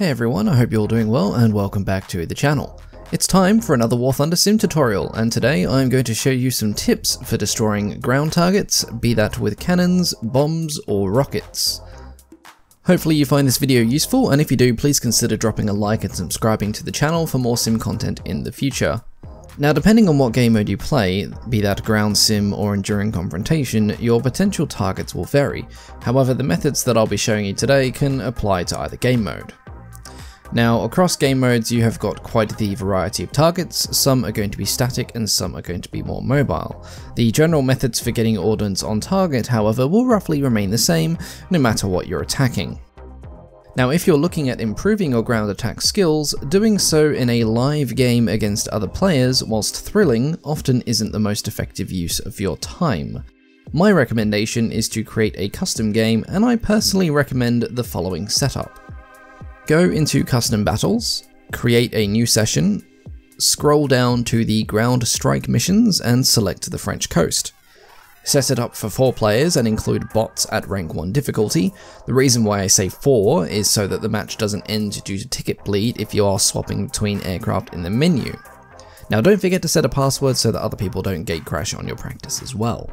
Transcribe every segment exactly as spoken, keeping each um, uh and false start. Hey everyone, I hope you're all doing well and welcome back to the channel. It's time for another War Thunder sim tutorial, and today I'm going to show you some tips for destroying ground targets, be that with cannons, bombs or rockets. Hopefully you find this video useful, and if you do, please consider dropping a like and subscribing to the channel for more sim content in the future. Now, depending on what game mode you play, be that ground sim or enduring confrontation, your potential targets will vary. However, the methods that I'll be showing you today can apply to either game mode. Now, across game modes you have got quite the variety of targets. Some are going to be static and some are going to be more mobile. The general methods for getting ordnance on target, however, will roughly remain the same no matter what you're attacking. Now, if you're looking at improving your ground attack skills, doing so in a live game against other players whilst thrilling often isn't the most effective use of your time. My recommendation is to create a custom game, and I personally recommend the following setup. Go into Custom Battles, create a new session, scroll down to the Ground Strike missions and select the French coast. Set it up for four players and include bots at rank one difficulty. The reason why I say four is so that the match doesn't end due to ticket bleed if you are swapping between aircraft in the menu. Now, don't forget to set a password so that other people don't gatecrash on your practice as well.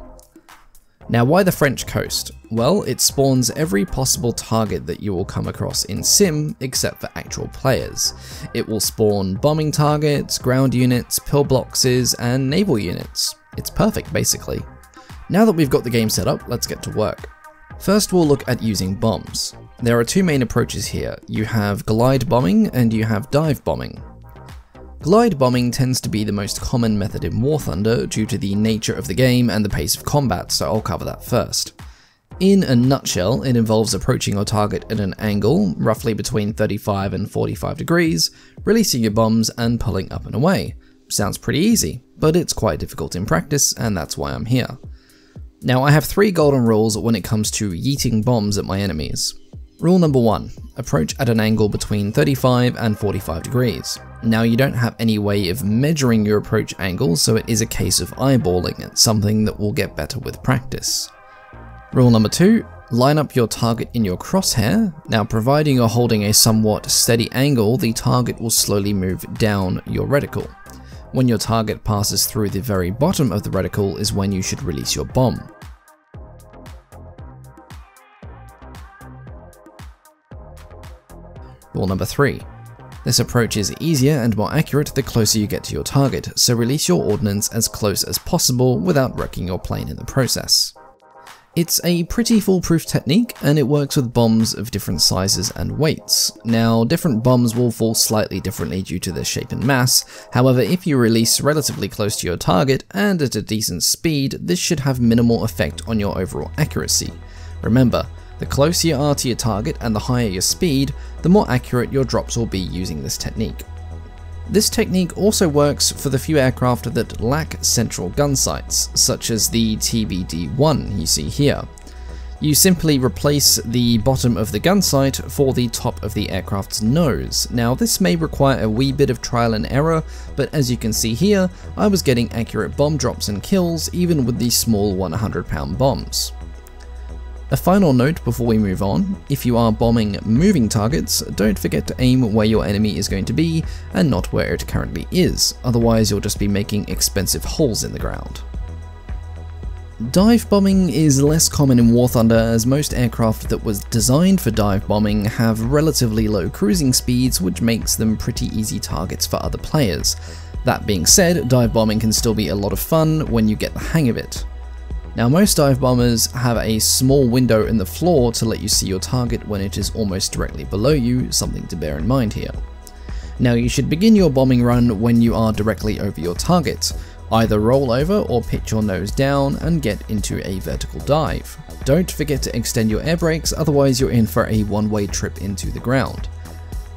Now, why the French coast? Well, it spawns every possible target that you will come across in sim, except for actual players. It will spawn bombing targets, ground units, pillboxes, and naval units. It's perfect, basically. Now that we've got the game set up, let's get to work. First, we'll look at using bombs. There are two main approaches here. You have glide bombing and you have dive bombing. Glide bombing tends to be the most common method in War Thunder due to the nature of the game and the pace of combat, so I'll cover that first. In a nutshell, it involves approaching your target at an angle, roughly between thirty-five and forty-five degrees, releasing your bombs and pulling up and away. Sounds pretty easy, but it's quite difficult in practice, and that's why I'm here. Now, I have three golden rules when it comes to yeeting bombs at my enemies. Rule number one, approach at an angle between thirty-five and forty-five degrees. Now, you don't have any way of measuring your approach angle, so it is a case of eyeballing. It's something that will get better with practice. Rule number two, line up your target in your crosshair. Now, providing you're holding a somewhat steady angle, the target will slowly move down your reticle. When your target passes through the very bottom of the reticle is when you should release your bomb. Rule number three. This approach is easier and more accurate the closer you get to your target, so release your ordnance as close as possible without wrecking your plane in the process. It's a pretty foolproof technique, and it works with bombs of different sizes and weights. Now, different bombs will fall slightly differently due to their shape and mass. However, if you release relatively close to your target and at a decent speed, this should have minimal effect on your overall accuracy. Remember, the closer you are to your target and the higher your speed, the more accurate your drops will be using this technique. This technique also works for the few aircraft that lack central gun sights, such as the T B D one you see here. You simply replace the bottom of the gun sight for the top of the aircraft's nose. Now, this may require a wee bit of trial and error, but as you can see here, I was getting accurate bomb drops and kills even with these small one hundred pound bombs. A final note before we move on, if you are bombing moving targets, don't forget to aim where your enemy is going to be and not where it currently is, otherwise you'll just be making expensive holes in the ground. Dive bombing is less common in War Thunder, as most aircraft that was designed for dive bombing have relatively low cruising speeds, which makes them pretty easy targets for other players. That being said, dive bombing can still be a lot of fun when you get the hang of it. Now, most dive bombers have a small window in the floor to let you see your target when it is almost directly below you, something to bear in mind here. Now, you should begin your bombing run when you are directly over your target. Either roll over or pitch your nose down and get into a vertical dive. Don't forget to extend your air brakes, otherwise you're in for a one-way trip into the ground.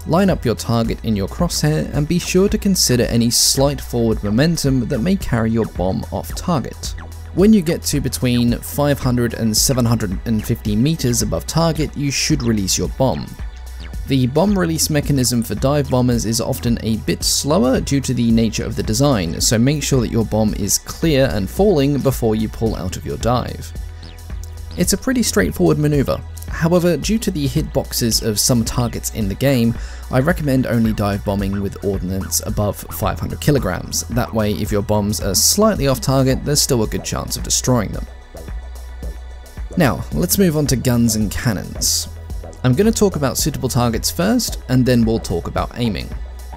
Line up your target in your crosshair and be sure to consider any slight forward momentum that may carry your bomb off target. When you get to between five hundred and seven hundred fifty meters above target, you should release your bomb. The bomb release mechanism for dive bombers is often a bit slower due to the nature of the design, so make sure that your bomb is clear and falling before you pull out of your dive. It's a pretty straightforward maneuver. However, due to the hitboxes of some targets in the game, I recommend only dive bombing with ordnance above five hundred kilograms. That way, if your bombs are slightly off target, there's still a good chance of destroying them. Now, let's move on to guns and cannons. I'm going to talk about suitable targets first, and then we'll talk about aiming.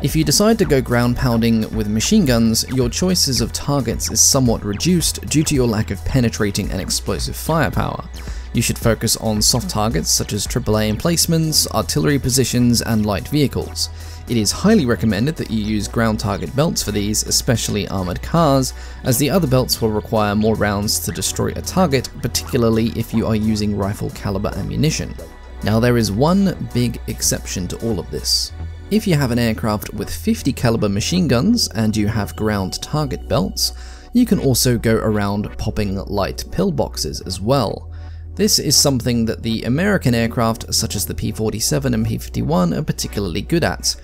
If you decide to go ground pounding with machine guns, your choices of targets is somewhat reduced due to your lack of penetrating and explosive firepower. You should focus on soft targets such as triple A emplacements, artillery positions, and light vehicles. It is highly recommended that you use ground target belts for these, especially armoured cars, as the other belts will require more rounds to destroy a target, particularly if you are using rifle caliber ammunition. Now there is one big exception to all of this. If you have an aircraft with fifty caliber machine guns and you have ground target belts, you can also go around popping light pillboxes as well. This is something that the American aircraft, such as the P forty-seven and P fifty-one, are particularly good at.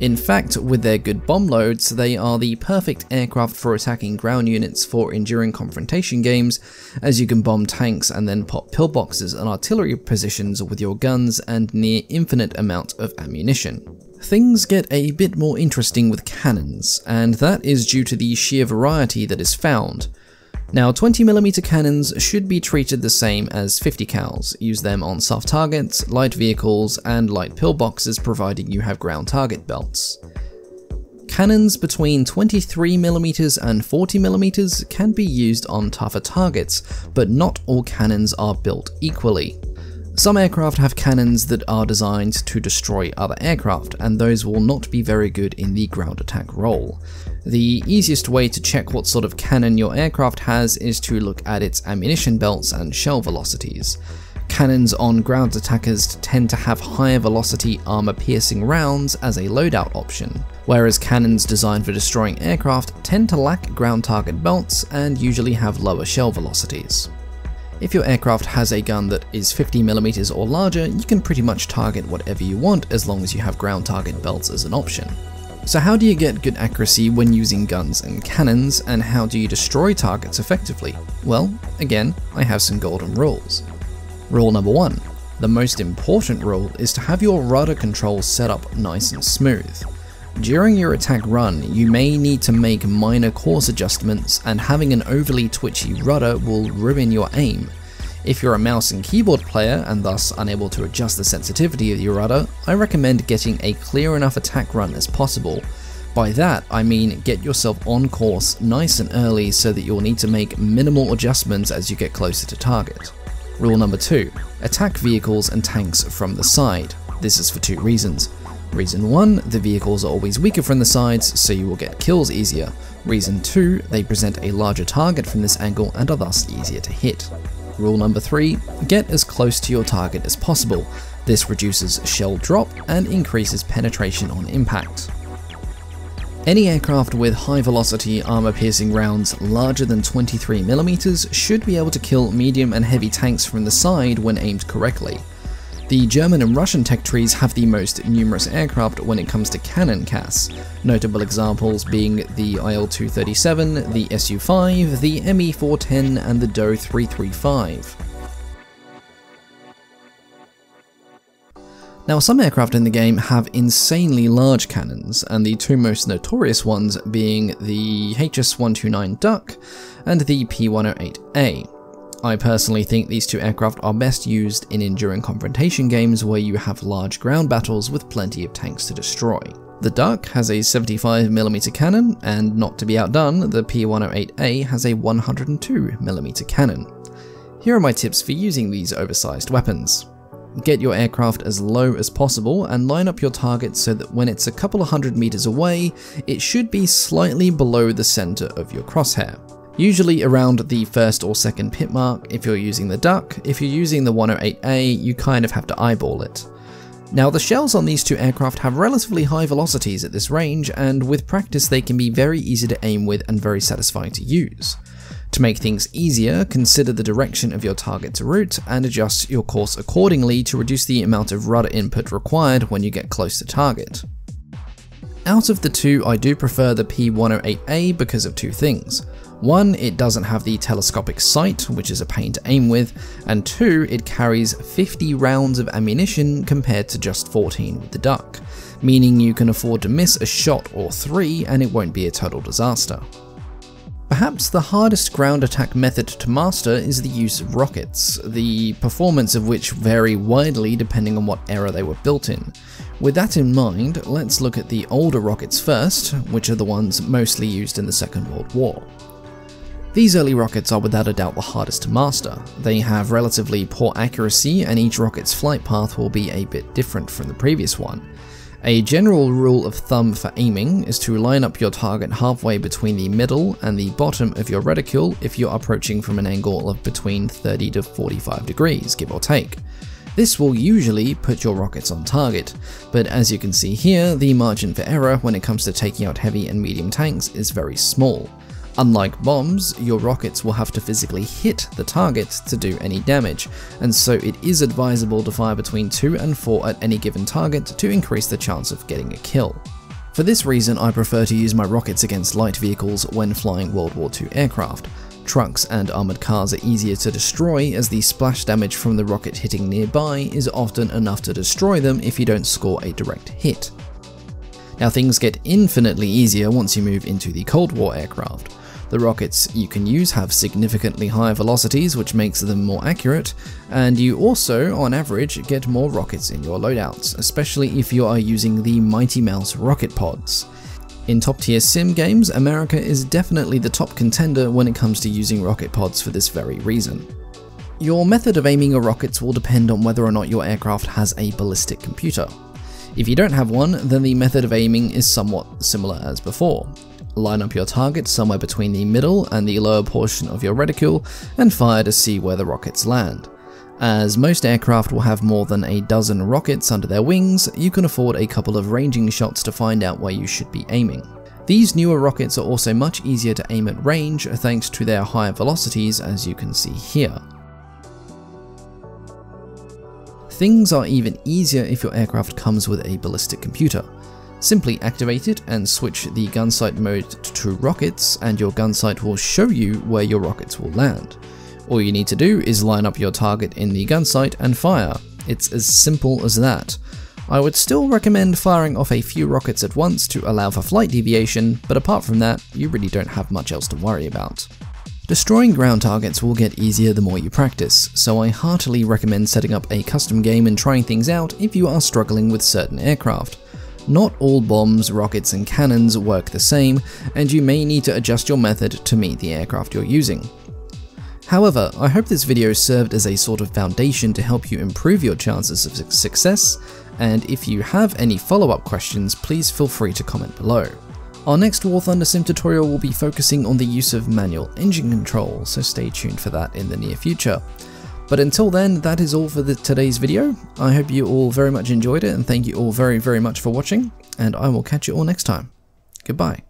In fact, with their good bomb loads, they are the perfect aircraft for attacking ground units for enduring confrontation games, as you can bomb tanks and then pop pillboxes and artillery positions with your guns and near infinite amount of ammunition. Things get a bit more interesting with cannons, and that is due to the sheer variety that is found. Now, twenty millimeter cannons should be treated the same as fifty cals. Use them on soft targets, light vehicles, and light pillboxes, providing you have ground target belts. Cannons between twenty-three millimeter and forty millimeter can be used on tougher targets, but not all cannons are built equally. Some aircraft have cannons that are designed to destroy other aircraft, and those will not be very good in the ground attack role. The easiest way to check what sort of cannon your aircraft has is to look at its ammunition belts and shell velocities. Cannons on ground attackers tend to have higher velocity armor-piercing rounds as a loadout option, whereas cannons designed for destroying aircraft tend to lack ground target belts and usually have lower shell velocities. If your aircraft has a gun that is fifty millimeter or larger, you can pretty much target whatever you want as long as you have ground target belts as an option. So how do you get good accuracy when using guns and cannons, and how do you destroy targets effectively? Well, again, I have some golden rules. Rule number one, the most important rule, is to have your rudder controls set up nice and smooth. During your attack run, you may need to make minor course adjustments, and having an overly twitchy rudder will ruin your aim. If you're a mouse and keyboard player and thus unable to adjust the sensitivity of your rudder, I recommend getting a clear enough attack run as possible. By that, I mean get yourself on course nice and early so that you'll need to make minimal adjustments as you get closer to target. Rule number two, attack vehicles and tanks from the side. This is for two reasons. Reason one, the vehicles are always weaker from the sides, so you will get kills easier. Reason two, they present a larger target from this angle and are thus easier to hit. Rule number three, get as close to your target as possible. This reduces shell drop and increases penetration on impact. Any aircraft with high velocity armor-piercing rounds larger than twenty-three millimeter should be able to kill medium and heavy tanks from the side when aimed correctly. The German and Russian tech trees have the most numerous aircraft when it comes to cannon casts, notable examples being the I L two thirty-seven, the S U five, the M E four ten, and the D O three thirty-five. Now, some aircraft in the game have insanely large cannons, and the two most notorious ones being the H S one twenty-nine Duck and the P one oh eight A. I personally think these two aircraft are best used in enduring confrontation games where you have large ground battles with plenty of tanks to destroy. The Duck has a seventy-five millimeter cannon, and not to be outdone, the P one oh eight A has a one hundred two millimeter cannon. Here are my tips for using these oversized weapons. Get your aircraft as low as possible and line up your target so that when it's a couple of hundred meters away, it should be slightly below the center of your crosshair. Usually around the first or second pit mark if you're using the Duck. If you're using the one oh eight A, you kind of have to eyeball it. Now, the shells on these two aircraft have relatively high velocities at this range, and with practice they can be very easy to aim with and very satisfying to use. To make things easier, consider the direction of your target's route and adjust your course accordingly to reduce the amount of rudder input required when you get close to target. Out of the two, I do prefer the P one oh eight A because of two things. One, it doesn't have the telescopic sight, which is a pain to aim with, and two, it carries fifty rounds of ammunition compared to just fourteen with the Duck, meaning you can afford to miss a shot or three and it won't be a total disaster. Perhaps the hardest ground attack method to master is the use of rockets, the performance of which vary widely depending on what era they were built in. With that in mind, let's look at the older rockets first, which are the ones mostly used in the Second World War. These early rockets are without a doubt the hardest to master. They have relatively poor accuracy, and each rocket's flight path will be a bit different from the previous one. A general rule of thumb for aiming is to line up your target halfway between the middle and the bottom of your reticule if you're approaching from an angle of between thirty to forty-five degrees, give or take. This will usually put your rockets on target, but as you can see here, the margin for error when it comes to taking out heavy and medium tanks is very small. Unlike bombs, your rockets will have to physically hit the target to do any damage, and so it is advisable to fire between two and four at any given target to increase the chance of getting a kill. For this reason, I prefer to use my rockets against light vehicles when flying World War Two aircraft. Trucks and armoured cars are easier to destroy, as the splash damage from the rocket hitting nearby is often enough to destroy them if you don't score a direct hit. Now, things get infinitely easier once you move into the Cold War aircraft. The rockets you can use have significantly higher velocities, which makes them more accurate, and you also, on average, get more rockets in your loadouts, especially if you are using the Mighty Mouse rocket pods. In top-tier sim games, America is definitely the top contender when it comes to using rocket pods for this very reason. Your method of aiming your rockets will depend on whether or not your aircraft has a ballistic computer. If you don't have one, then the method of aiming is somewhat similar as before. Line up your target somewhere between the middle and the lower portion of your reticule and fire to see where the rockets land. As most aircraft will have more than a dozen rockets under their wings, you can afford a couple of ranging shots to find out where you should be aiming. These newer rockets are also much easier to aim at range thanks to their higher velocities, as you can see here. Things are even easier if your aircraft comes with a ballistic computer. Simply activate it and switch the gun sight mode to rockets, and your gun sight will show you where your rockets will land. All you need to do is line up your target in the gun sight and fire. It's as simple as that. I would still recommend firing off a few rockets at once to allow for flight deviation, but apart from that, you really don't have much else to worry about. Destroying ground targets will get easier the more you practice, so I heartily recommend setting up a custom game and trying things out if you are struggling with certain aircraft. Not all bombs, rockets, and cannons work the same, and you may need to adjust your method to meet the aircraft you're using. However, I hope this video served as a sort of foundation to help you improve your chances of success, and if you have any follow-up questions, please feel free to comment below. Our next War Thunder sim tutorial will be focusing on the use of manual engine control, so stay tuned for that in the near future. But until then, that is all for the, today's video. I hope you all very much enjoyed it, and thank you all very, very much for watching, and I will catch you all next time. Goodbye.